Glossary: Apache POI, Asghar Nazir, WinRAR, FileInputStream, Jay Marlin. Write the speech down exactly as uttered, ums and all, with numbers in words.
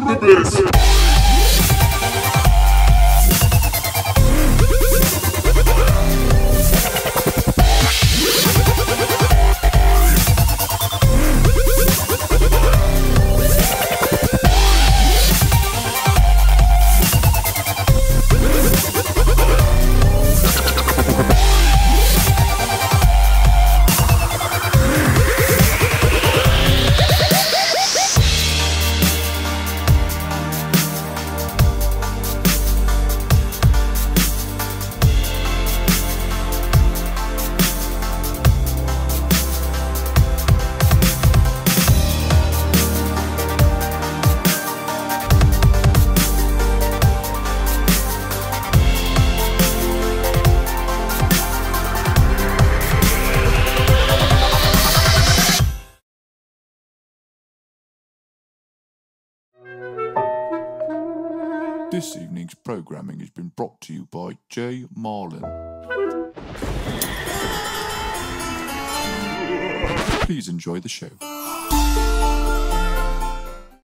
the bass. This evening's programming has been brought to you by Jay Marlin. Please enjoy the show.